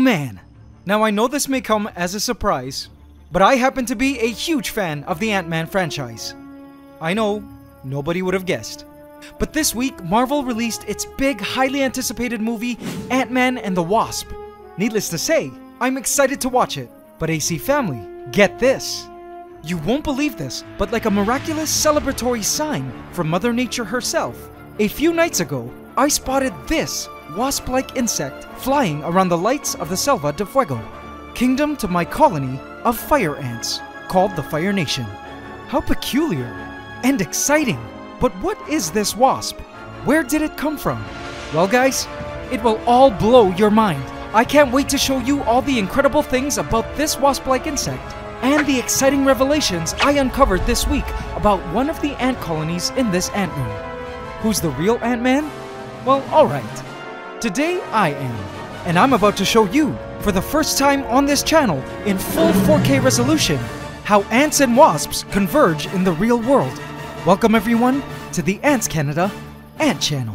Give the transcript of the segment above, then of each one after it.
man. Now I know this may come as a surprise, but I happen to be a huge fan of the Ant-Man franchise. I know, nobody would have guessed. But this week, Marvel released its big, highly anticipated movie, Ant-Man and the Wasp. Needless to say, I'm excited to watch it. But AC Family, get this. You won't believe this, but like a miraculous celebratory sign from Mother Nature herself, a few nights ago, I spotted this wasp-like insect flying around the lights of the Selva de Fuego, kingdom to my colony of fire ants, called the Fire Nation. How peculiar and exciting! But what is this wasp? Where did it come from? Well guys, it will all blow your mind. I can't wait to show you all the incredible things about this wasp-like insect and the exciting revelations I uncovered this week about one of the ant colonies in this ant room. Who's the real Ant-Man? Well, alright. Today I am, and I'm about to show you, for the first time on this channel in full 4K resolution, how ants and wasps converge in the real world. Welcome everyone to the Ants Canada Ant Channel.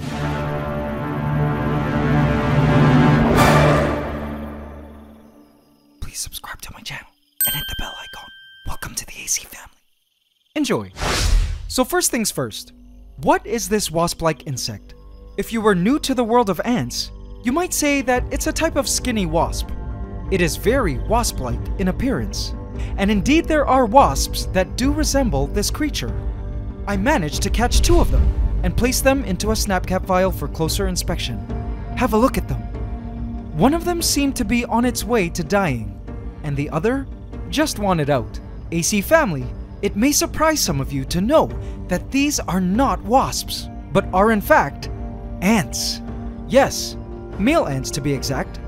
Please subscribe to my channel and hit the bell icon. Welcome to the AC Family. Enjoy. So first things first, what is this wasp-like insect? If you were new to the world of ants, you might say that it's a type of skinny wasp. It is very wasp-like in appearance, and indeed there are wasps that do resemble this creature. I managed to catch two of them and place them into a snapcap vial for closer inspection. Have a look at them. One of them seemed to be on its way to dying, and the other just wanted out. AC Family, it may surprise some of you to know that these are not wasps, but are in fact ants. Yes, male ants to be exact.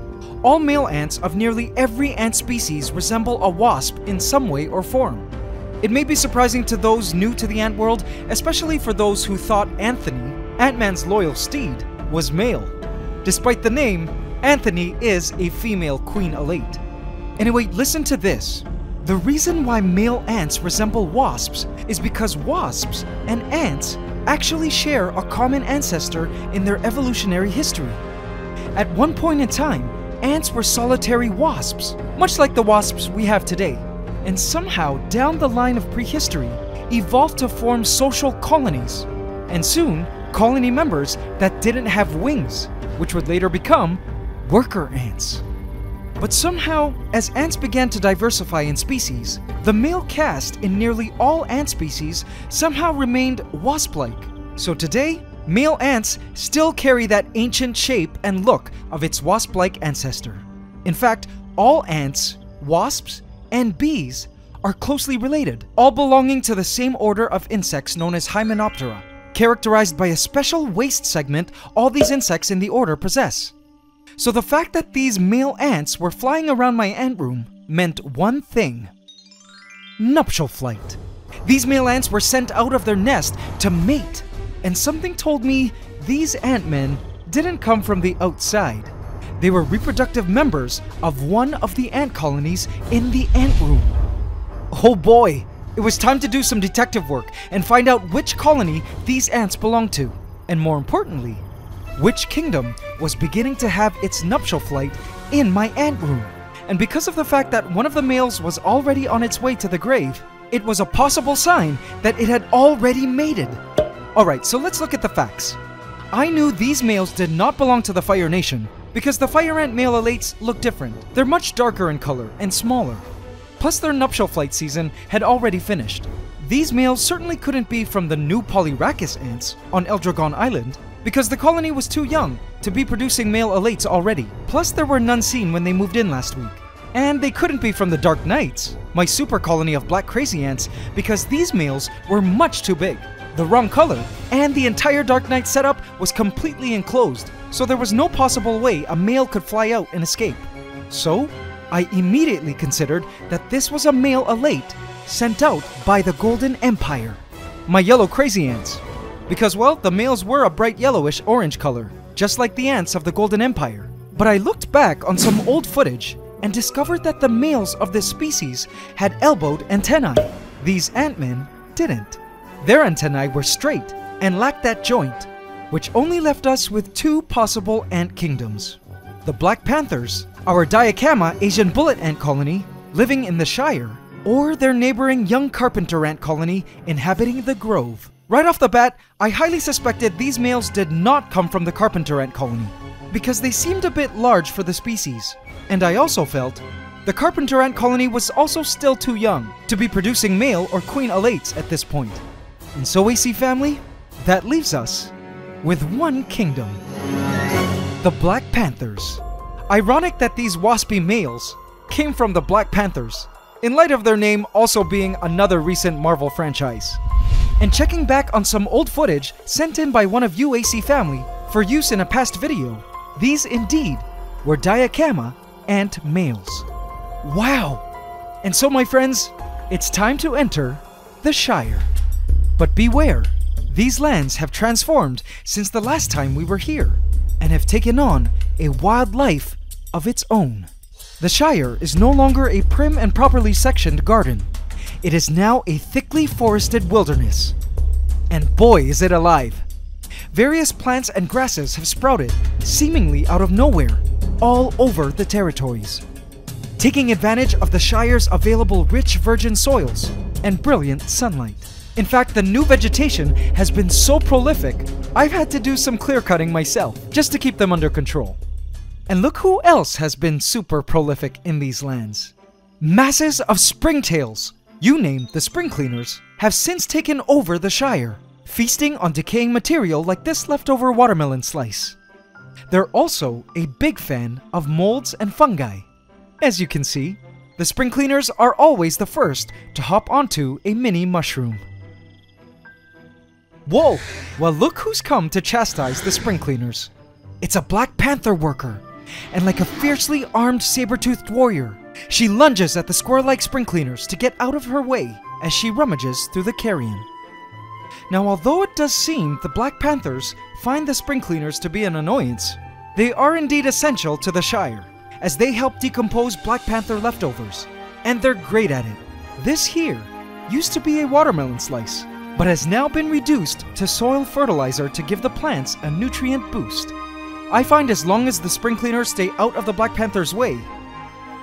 All male ants of nearly every ant species resemble a wasp in some way or form. It may be surprising to those new to the ant world, especially for those who thought Anthony, Ant-Man's loyal steed, was male. Despite the name, Anthony is a female queen elate. Anyway, listen to this. The reason why male ants resemble wasps is because wasps and ants actually share a common ancestor in their evolutionary history. At one point in time, ants were solitary wasps, much like the wasps we have today, and somehow, down the line of prehistory, evolved to form social colonies, and soon, colony members that didn't have wings, which would later become worker ants. But somehow, as ants began to diversify in species, the male caste in nearly all ant species somehow remained wasp-like. So today, male ants still carry that ancient shape and look of its wasp-like ancestor. In fact, all ants, wasps, and bees are closely related, all belonging to the same order of insects known as Hymenoptera, characterized by a special waist segment all these insects in the order possess. So the fact that these male ants were flying around my ant room meant one thing: nuptial flight. These male ants were sent out of their nest to mate, and something told me these ant-men didn't come from the outside. They were reproductive members of one of the ant colonies in the ant room. Oh boy, it was time to do some detective work and find out which colony these ants belonged to, and more importantly, which kingdom was beginning to have its nuptial flight in my ant room. And because of the fact that one of the males was already on its way to the grave, it was a possible sign that it had already mated. Alright, so let's look at the facts. I knew these males did not belong to the Fire Nation, because the fire ant male elates look different. They're much darker in color and smaller. Plus their nuptial flight season had already finished. These males certainly couldn't be from the new polyrachis ants on Eldragon Island, because the colony was too young to be producing male elates already. Plus there were none seen when they moved in last week. And they couldn't be from the Dark Knights, my super colony of black crazy ants, because these males were much too big, the wrong color, and the entire Dark Knight setup was completely enclosed, so there was no possible way a male could fly out and escape. So, I immediately considered that this was a male elate sent out by the Golden Empire, my yellow crazy ants, because well, the males were a bright yellowish-orange color, just like the ants of the Golden Empire. But I looked back on some old footage and discovered that the males of this species had elbowed antennae. These ant-men didn't. Their antennae were straight and lacked that joint, which only left us with two possible ant kingdoms: the Black Panthers our Diacamma Asian bullet ant colony living in the Shire, or their neighboring young carpenter ant colony inhabiting the grove. Right off the bat, I highly suspected these males did not come from the carpenter ant colony, because they seemed a bit large for the species, and I also felt the carpenter ant colony was also still too young to be producing male or queen alates at this point. And so AC Family, that leaves us with one kingdom, the Black Panthers. Ironic that these waspy males came from the Black Panthers, in light of their name also being another recent Marvel franchise. And checking back on some old footage sent in by one of you AC Family for use in a past video, these indeed were Diacamma ant males. Wow! And so my friends, it's time to enter the Shire. But beware, these lands have transformed since the last time we were here, and have taken on a wild life of its own. The Shire is no longer a prim and properly sectioned garden. It is now a thickly forested wilderness. And boy is it alive! Various plants and grasses have sprouted, seemingly out of nowhere, all over the territories. Taking advantage of the Shire's available rich virgin soils and brilliant sunlight. In fact, the new vegetation has been so prolific, I've had to do some clear-cutting myself, just to keep them under control. And look who else has been super prolific in these lands. Masses of springtails, you name the spring cleaners, have since taken over the Shire, feasting on decaying material like this leftover watermelon slice. They're also a big fan of molds and fungi. As you can see, the spring cleaners are always the first to hop onto a mini mushroom. Whoa! Well, look who's come to chastise the spring cleaners. It's a Black Panther worker, and like a fiercely armed saber-toothed warrior, she lunges at the squirrel-like spring cleaners to get out of her way as she rummages through the carrion. Now, although it does seem the Black Panthers find the spring cleaners to be an annoyance, they are indeed essential to the Shire, as they help decompose Black Panther leftovers, and they're great at it. This here used to be a watermelon slice, but has now been reduced to soil fertilizer to give the plants a nutrient boost. I find as long as the spring cleaners stay out of the Black Panther's way,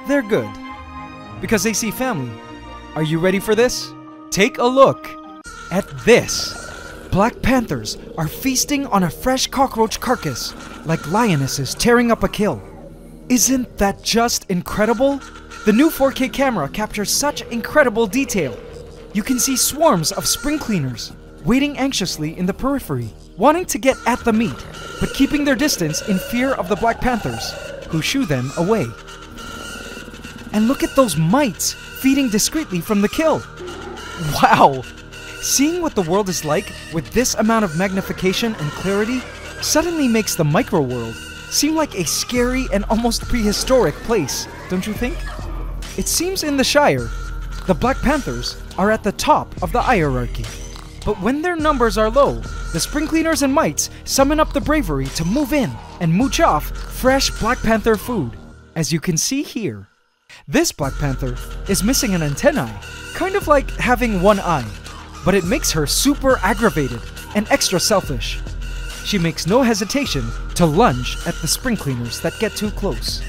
they're good. Because AC Family, are you ready for this? Take a look at this. Black Panthers are feasting on a fresh cockroach carcass, like lionesses tearing up a kill. Isn't that just incredible? The new 4K camera captures such incredible detail. You can see swarms of spring cleaners waiting anxiously in the periphery, wanting to get at the meat, but keeping their distance in fear of the Black Panthers, who shoo them away. And look at those mites feeding discreetly from the kill. Wow! Seeing what the world is like with this amount of magnification and clarity suddenly makes the micro world seem like a scary and almost prehistoric place, don't you think? It seems in the Shire, the Black Panthers are at the top of the hierarchy. But when their numbers are low, the spring cleaners and mites summon up the bravery to move in and mooch off fresh Black Panther food, as you can see here. This Black Panther is missing an antennae, kind of like having one eye, but it makes her super aggravated and extra selfish. She makes no hesitation to lunge at the spring cleaners that get too close.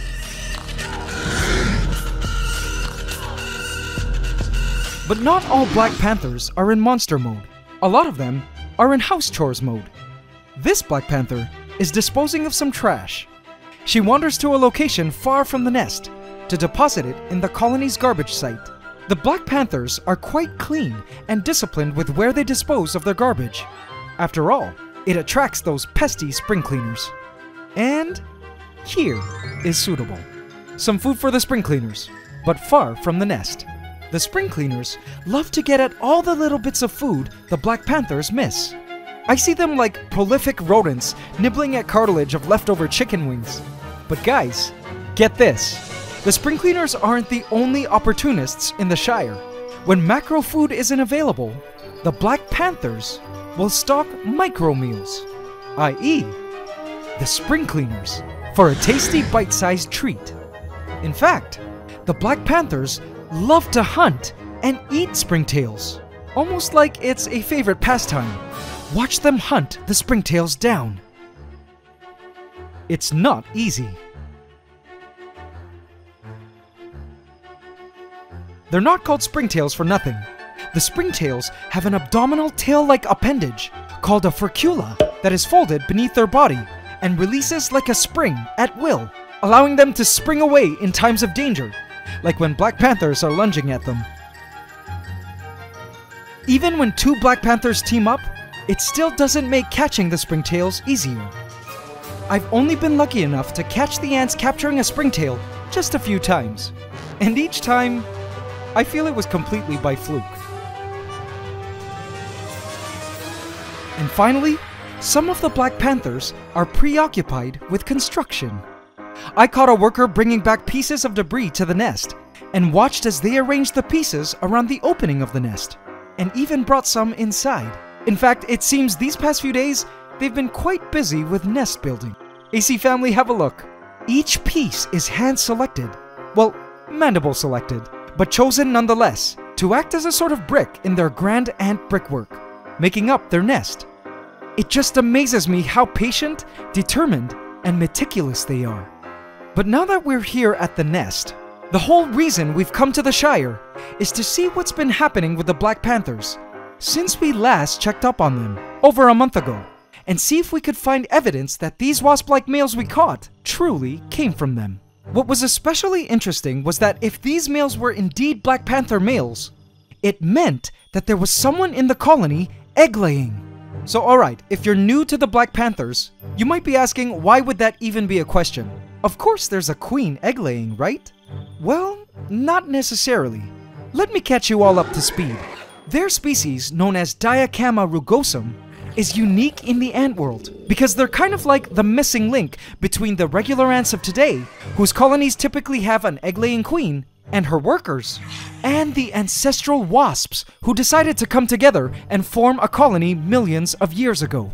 But not all Black Panthers are in monster mode. A lot of them are in house chores mode. This Black Panther is disposing of some trash. She wanders to a location far from the nest to deposit it in the colony's garbage site. The Black Panthers are quite clean and disciplined with where they dispose of their garbage. After all, it attracts those pesky spring cleaners. And here is suitable. Some food for the spring cleaners, but far from the nest. The spring cleaners love to get at all the little bits of food the Black Panthers miss. I see them like prolific rodents nibbling at cartilage of leftover chicken wings. But guys, get this. The spring cleaners aren't the only opportunists in the Shire. When macro food isn't available, the Black Panthers will stock micro meals, i.e. the spring cleaners, for a tasty bite-sized treat. In fact, the Black Panthers love to hunt and eat springtails, almost like it's a favorite pastime. Watch them hunt the springtails down. It's not easy. They're not called springtails for nothing. The springtails have an abdominal tail-like appendage called a furcula that is folded beneath their body and releases like a spring at will, allowing them to spring away in times of danger, like when Black Panthers are lunging at them. Even when two Black Panthers team up, it still doesn't make catching the springtails easier. I've only been lucky enough to catch the ants capturing a springtail just a few times, and each time, I feel it was completely by fluke. And finally, some of the Black Panthers are preoccupied with construction. I caught a worker bringing back pieces of debris to the nest, and watched as they arranged the pieces around the opening of the nest, and even brought some inside. In fact, it seems these past few days, they've been quite busy with nest building. AC Family, have a look. Each piece is hand-selected, well, mandible-selected, but chosen nonetheless to act as a sort of brick in their grand ant brickwork, making up their nest. It just amazes me how patient, determined, and meticulous they are. But now that we're here at the nest, the whole reason we've come to the Shire is to see what's been happening with the Black Panthers since we last checked up on them over a month ago, and see if we could find evidence that these wasp-like males we caught truly came from them. What was especially interesting was that if these males were indeed Black Panther males, it meant that there was someone in the colony egg-laying. So alright, if you're new to the Black Panthers, you might be asking why would that even be a question? Of course there's a queen egg-laying, right? Well, not necessarily. Let me catch you all up to speed. Their species, known as Diacamma rugosum, is unique in the ant world because they're kind of like the missing link between the regular ants of today, whose colonies typically have an egg-laying queen and her workers, and the ancestral wasps who decided to come together and form a colony millions of years ago.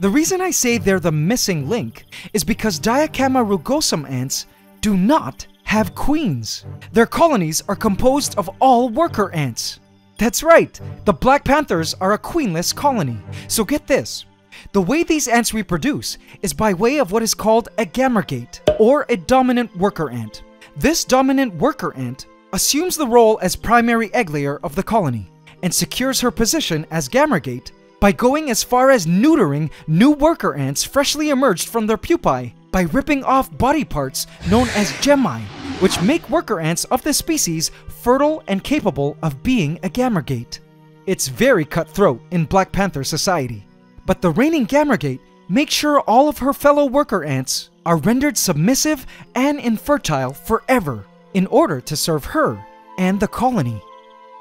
The reason I say they're the missing link is because Diacamma rugosum ants do not have queens. Their colonies are composed of all worker ants. That's right, the Black Panthers are a queenless colony. So get this, the way these ants reproduce is by way of what is called a gamergate, or a dominant worker ant. This dominant worker ant assumes the role as primary egg layer of the colony, and secures her position as gamergate by going as far as neutering new worker ants freshly emerged from their pupae by ripping off body parts known as gemmae, which make worker ants of this species fertile and capable of being a gamergate. It's very cutthroat in Black Panther society, but the reigning gamergate makes sure all of her fellow worker ants are rendered submissive and infertile forever in order to serve her and the colony.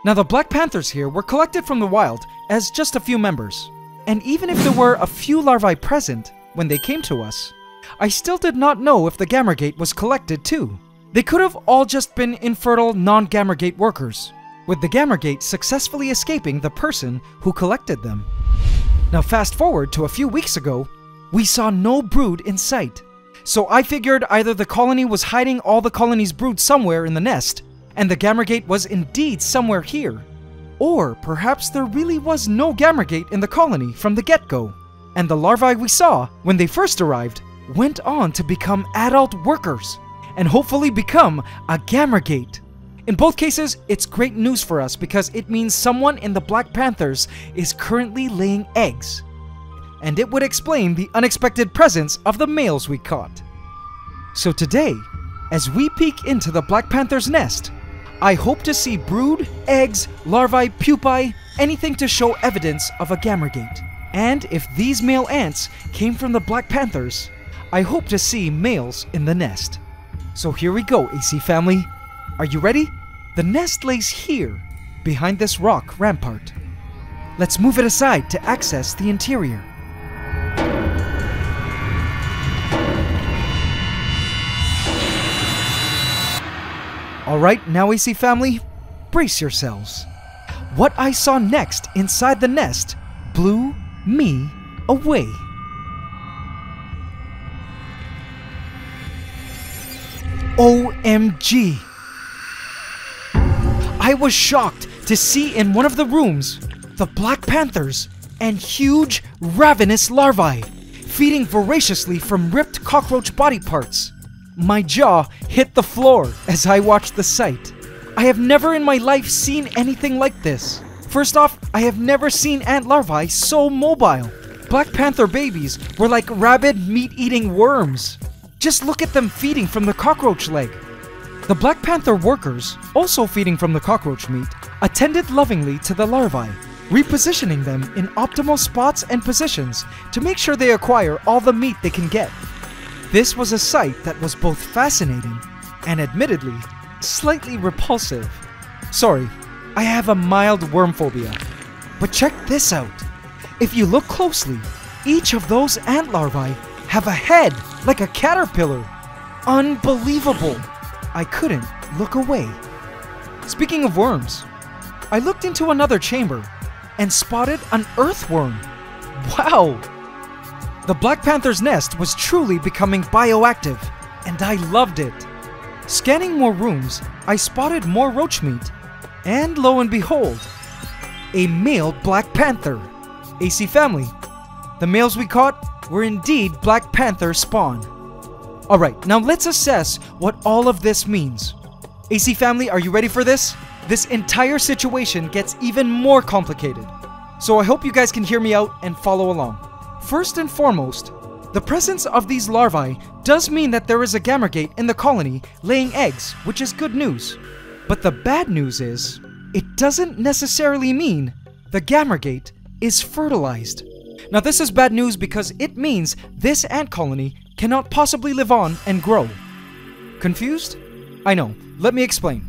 Now the Black Panthers here were collected from the wild as just a few members, and even if there were a few larvae present when they came to us, I still did not know if the gamergate was collected too. They could have all just been infertile non-gamergate workers, with the gamergate successfully escaping the person who collected them. Now fast forward to a few weeks ago, we saw no brood in sight, so I figured either the colony was hiding all the colony's brood somewhere in the nest, and the gamergate was indeed somewhere here, or perhaps there really was no gamergate in the colony from the get-go, and the larvae we saw when they first arrived went on to become adult workers, and hopefully become a gamergate. In both cases, it's great news for us because it means someone in the Black Panthers is currently laying eggs, and it would explain the unexpected presence of the males we caught. So today, as we peek into the Black Panther's nest, I hope to see brood, eggs, larvae, pupae, anything to show evidence of a gamergate. And if these male ants came from the Black Panthers, I hope to see males in the nest. So here we go, AC Family. Are you ready? The nest lays here, behind this rock rampart. Let's move it aside to access the interior. Alright, now AC Family, brace yourselves. What I saw next inside the nest blew me away. OMG! I was shocked to see in one of the rooms the Black Panthers and huge, ravenous larvae feeding voraciously from ripped cockroach body parts. My jaw hit the floor as I watched the sight. I have never in my life seen anything like this. First off, I have never seen ant larvae so mobile. Black Panther babies were like rabid meat-eating worms. Just look at them feeding from the cockroach leg. The Black Panther workers, also feeding from the cockroach meat, attended lovingly to the larvae, repositioning them in optimal spots and positions to make sure they acquire all the meat they can get. This was a sight that was both fascinating and, admittedly, slightly repulsive. Sorry, I have a mild worm phobia. But check this out. If you look closely, each of those ant larvae have a head like a caterpillar. Unbelievable! I couldn't look away. Speaking of worms, I looked into another chamber and spotted an earthworm. Wow! The Black Panther's nest was truly becoming bioactive, and I loved it. Scanning more rooms, I spotted more roach meat, and lo and behold, a male Black Panther. AC Family. The males we caught were indeed Black Panther spawn. Alright, now let's assess what all of this means. AC Family, are you ready for this? This entire situation gets even more complicated. So I hope you guys can hear me out and follow along. First and foremost, the presence of these larvae does mean that there is a gamergate in the colony laying eggs, which is good news. But the bad news is, it doesn't necessarily mean the gamergate is fertilized. Now this is bad news because it means this ant colony cannot possibly live on and grow. Confused? I know. Let me explain.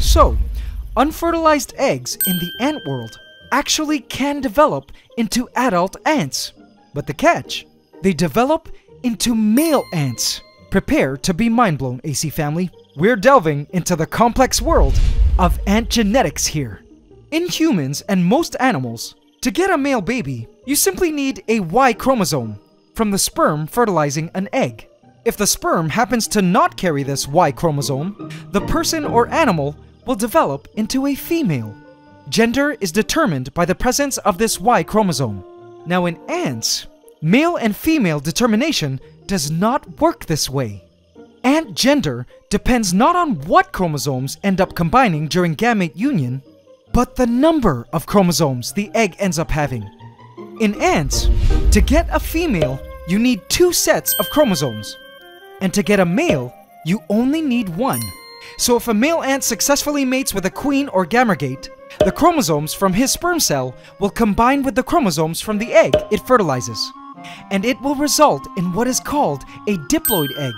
So, unfertilized eggs in the ant world actually can develop into adult ants. But the catch, they develop into male ants. Prepare to be mind-blown, AC Family. We're delving into the complex world of ant genetics here. In humans and most animals, to get a male baby, you simply need a Y chromosome from the sperm fertilizing an egg. If the sperm happens to not carry this Y chromosome, the person or animal will develop into a female. Gender is determined by the presence of this Y chromosome. Now in ants, male and female determination does not work this way. Ant gender depends not on what chromosomes end up combining during gamete union, but the number of chromosomes the egg ends up having. In ants, to get a female, you need 2 sets of chromosomes. And to get a male, you only need 1. So if a male ant successfully mates with a queen or gamergate, the chromosomes from his sperm cell will combine with the chromosomes from the egg it fertilizes. And it will result in what is called a diploid egg,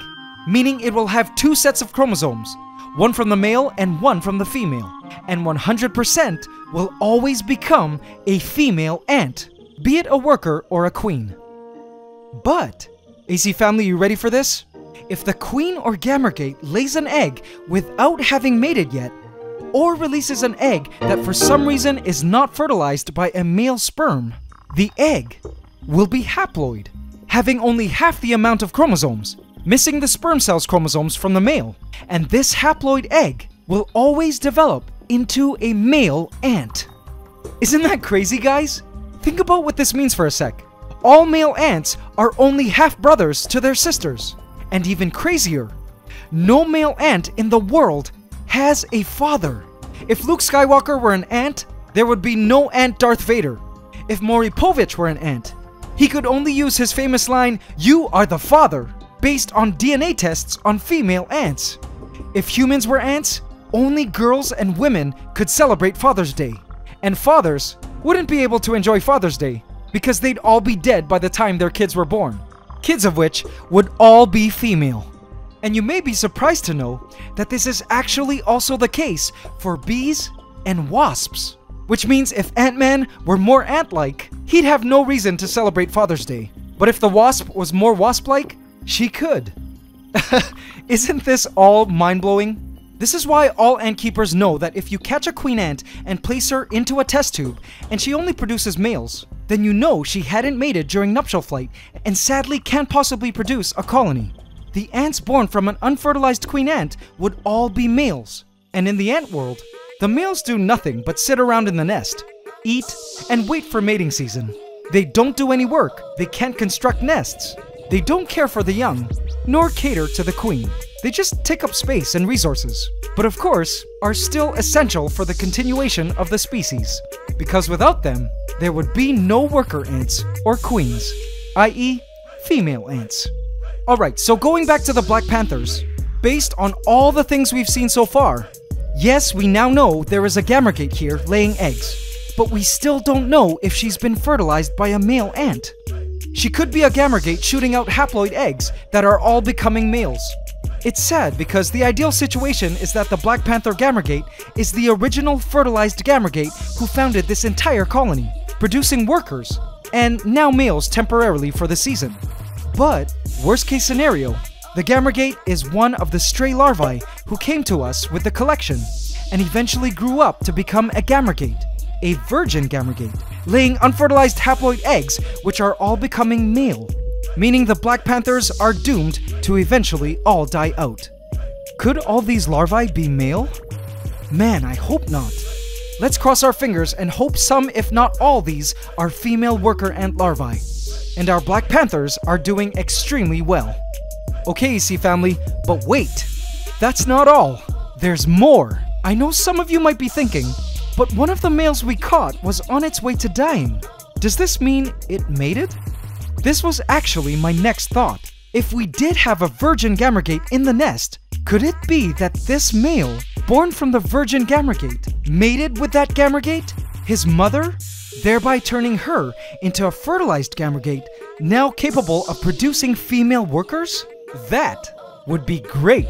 meaning it will have 2 sets of chromosomes, 1 from the male and 1 from the female, and 100% will always become a female ant, be it a worker or a queen. But, AC Family, you ready for this? If the queen or gamergate lays an egg without having mated yet, or releases an egg that for some reason is not fertilized by a male sperm, the egg will be haploid, having only half the amount of chromosomes, missing the sperm cell's chromosomes from the male, and this haploid egg will always develop into a male ant. Isn't that crazy, guys? Think about what this means for a sec. All male ants are only half-brothers to their sisters. And even crazier, no male ant in the world has a father. If Luke Skywalker were an ant, there would be no ant Darth Vader. If Moripovich were an ant, he could only use his famous line, "You are the father," based on DNA tests on female ants. If humans were ants, only girls and women could celebrate Father's Day, and fathers wouldn't be able to enjoy Father's Day because they'd all be dead by the time their kids were born, kids of which would all be female. And you may be surprised to know that this is actually also the case for bees and wasps, which means if Ant-Man were more ant-like, he'd have no reason to celebrate Father's Day. But if the wasp was more wasp-like, she could. Isn't this all mind-blowing? This is why all ant keepers know that if you catch a queen ant and place her into a test tube and she only produces males, then you know she hadn't mated during nuptial flight and sadly can't possibly produce a colony. The ants born from an unfertilized queen ant would all be males, and in the ant world, the males do nothing but sit around in the nest, eat, and wait for mating season. They don't do any work, they can't construct nests, they don't care for the young, nor cater to the queen. They just take up space and resources. but of course are still essential for the continuation of the species, because without them, there would be no worker ants or queens, i.e. female ants. Alright, so going back to the Black Panthers, based on all the things we've seen so far, yes, we now know there is a gamergate here laying eggs, but we still don't know if she's been fertilized by a male ant. She could be a gamergate shooting out haploid eggs that are all becoming males. It's sad because the ideal situation is that the Black Panther gamergate is the original fertilized gamergate who founded this entire colony, producing workers, and now males temporarily for the season. But, worst case scenario, the gamergate is one of the stray larvae who came to us with the collection, and eventually grew up to become a gamergate, a virgin gamergate, laying unfertilized haploid eggs which are all becoming male, meaning the Black Panthers are doomed to eventually all die out. Could all these larvae be male? Man, I hope not. Let's cross our fingers and hope some, if not all these, are female worker ant larvae, and our Black Panthers are doing extremely well. Okay, AC Family, but wait, that's not all. There's more. I know some of you might be thinking, but one of the males we caught was on its way to dying. Does this mean it mated? This was actually my next thought. If we did have a virgin gamergate in the nest, could it be that this male, born from the virgin gamergate, mated with that gamergate, his mother, thereby turning her into a fertilized gamergate, now capable of producing female workers? That would be great!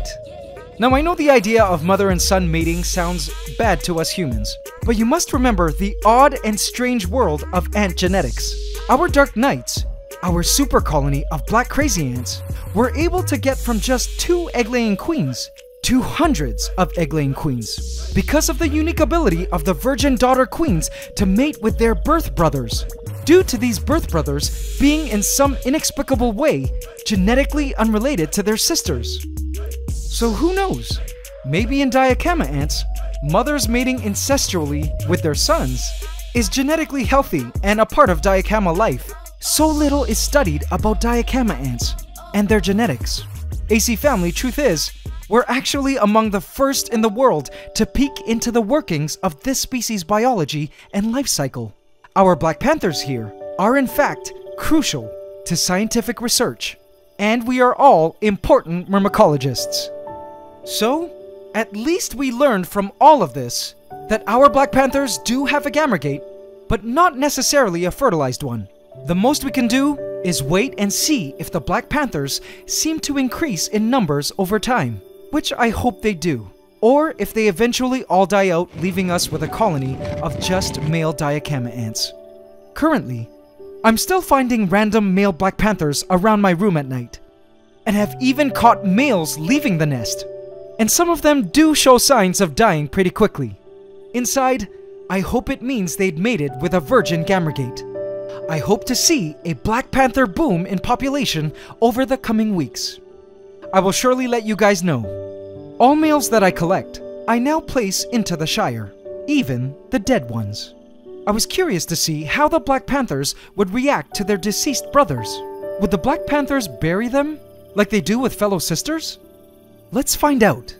Now I know the idea of mother and son mating sounds bad to us humans, but you must remember the odd and strange world of ant genetics. Our Dark Knights, our super colony of black crazy ants, were able to get from just 2 egg-laying queens to hundreds of egg-laying queens, because of the unique ability of the virgin daughter queens to mate with their birth brothers, due to these birth brothers being in some inexplicable way genetically unrelated to their sisters. So who knows? Maybe in Diacamma ants, mothers mating incestually with their sons is genetically healthy and a part of Diacamma life. So little is studied about Diacamma ants and their genetics. AC Family, truth is, we're actually among the first in the world to peek into the workings of this species' biology and life cycle. Our Black Panthers here are in fact crucial to scientific research, and we are all important myrmecologists. So, at least we learned from all of this that our Black Panthers do have a gamergate, but not necessarily a fertilized one. The most we can do is wait and see if the Black Panthers seem to increase in numbers over time, which I hope they do, or if they eventually all die out, leaving us with a colony of just male Diacamma ants. Currently, I'm still finding random male Black Panthers around my room at night, and have even caught males leaving the nest, and some of them do show signs of dying pretty quickly. Inside, I hope it means they'd mated with a virgin gamergate. I hope to see a Black Panther boom in population over the coming weeks. I will surely let you guys know. All males that I collect, I now place into the Shire, even the dead ones. I was curious to see how the Black Panthers would react to their deceased brothers. Would the Black Panthers bury them, like they do with fellow sisters? Let's find out.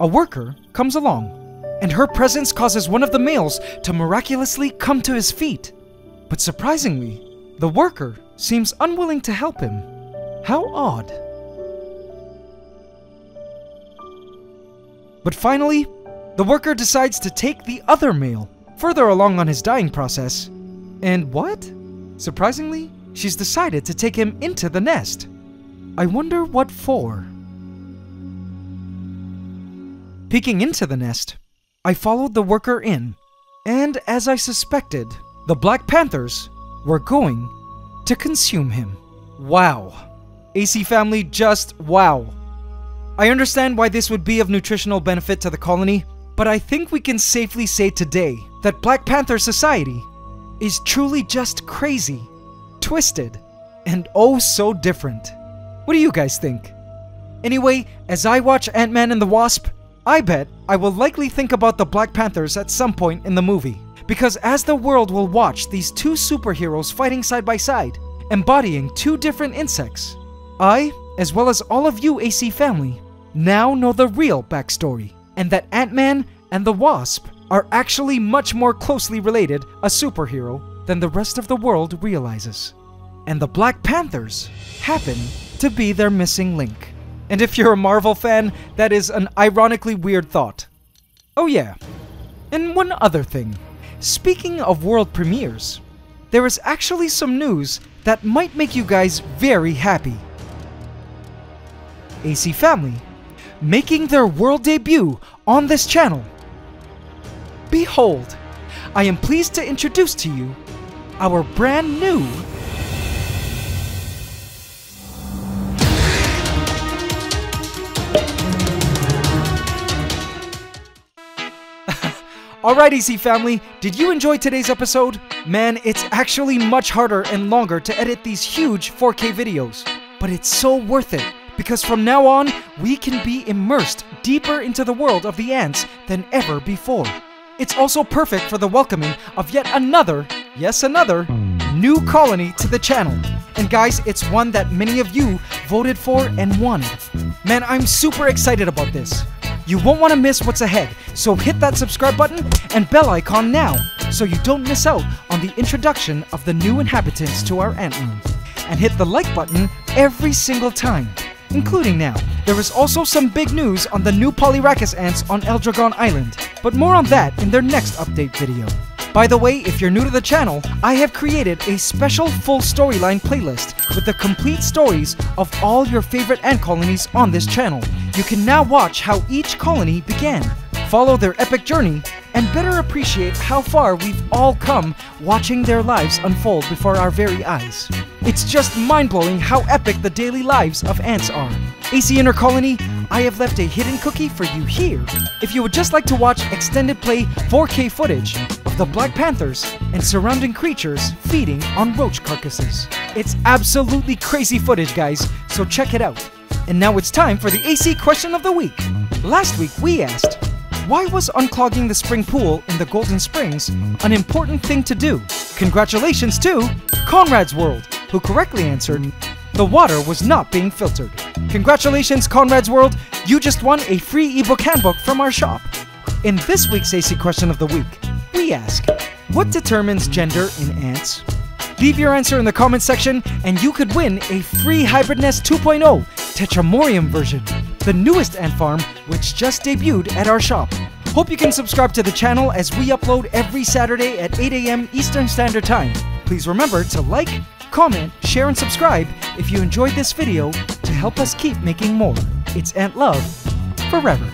A worker comes along, and her presence causes one of the males to miraculously come to his feet. But surprisingly, the worker seems unwilling to help him. How odd. But finally, the worker decides to take the other male, further along on his dying process, and what? Surprisingly, she's decided to take him into the nest. I wonder what for? Peeking into the nest, I followed the worker in, and as I suspected, the Black Panthers were going to consume him. Wow. AC Family, just wow. I understand why this would be of nutritional benefit to the colony, but I think we can safely say today that Black Panther society is truly just crazy, twisted, and oh so different. What do you guys think? Anyway, as I watch Ant-Man and the Wasp, I bet I will likely think about the Black Panthers at some point in the movie, because as the world will watch these 2 superheroes fighting side by side, embodying 2 different insects, I, as well as all of you AC Family, now know the real backstory and that Ant-Man and the Wasp are actually much more closely related a superhero than the rest of the world realizes. And the Black Panthers happen to be their missing link. And if you're a Marvel fan, that is an ironically weird thought. Oh yeah, and one other thing. Speaking of world premieres, there is actually some news that might make you guys very happy. AC Family, making their world debut on this channel. Behold, I am pleased to introduce to you our brand new Alright, AC Family, did you enjoy today's episode? Man, it's actually much harder and longer to edit these huge 4K videos. But it's so worth it, because from now on, we can be immersed deeper into the world of the ants than ever before. It's also perfect for the welcoming of yet another, yes another, new colony to the channel. And guys, it's one that many of you voted for and wanted. Man, I'm super excited about this. You won't want to miss what's ahead, so hit that subscribe button and bell icon now, so you don't miss out on the introduction of the new inhabitants to our ant moon. And hit the like button every single time, including now. There is also some big news on the new Polyrhachis ants on Eldragon Island, but more on that in their next update video. By the way, if you're new to the channel, I have created a special full storyline playlist with the complete stories of all your favorite ant colonies on this channel. You can now watch how each colony began, follow their epic journey, and better appreciate how far we've all come watching their lives unfold before our very eyes. It's just mind-blowing how epic the daily lives of ants are. AC Inner Colony, I have left a hidden cookie for you here. If you would just like to watch extended play 4K footage of the Black Panthers and surrounding creatures feeding on roach carcasses. It's absolutely crazy footage, guys, so check it out. And now it's time for the AC Question of the Week. Last week we asked, why was unclogging the spring pool in the Golden Springs an important thing to do? Congratulations to Conrad's World, who correctly answered, the water was not being filtered. Congratulations, Conrad's World! You just won a free ebook handbook from our shop! In this week's AC Question of the Week, we ask, what determines gender in ants? Leave your answer in the comments section and you could win a free Hybrid Nest 2.0 Tetramorium version, the newest ant farm which just debuted at our shop. Hope you can subscribe to the channel as we upload every Saturday at 8 AM Eastern Standard Time. Please remember to like, comment, share, and subscribe if you enjoyed this video to help us keep making more. It's ant love forever.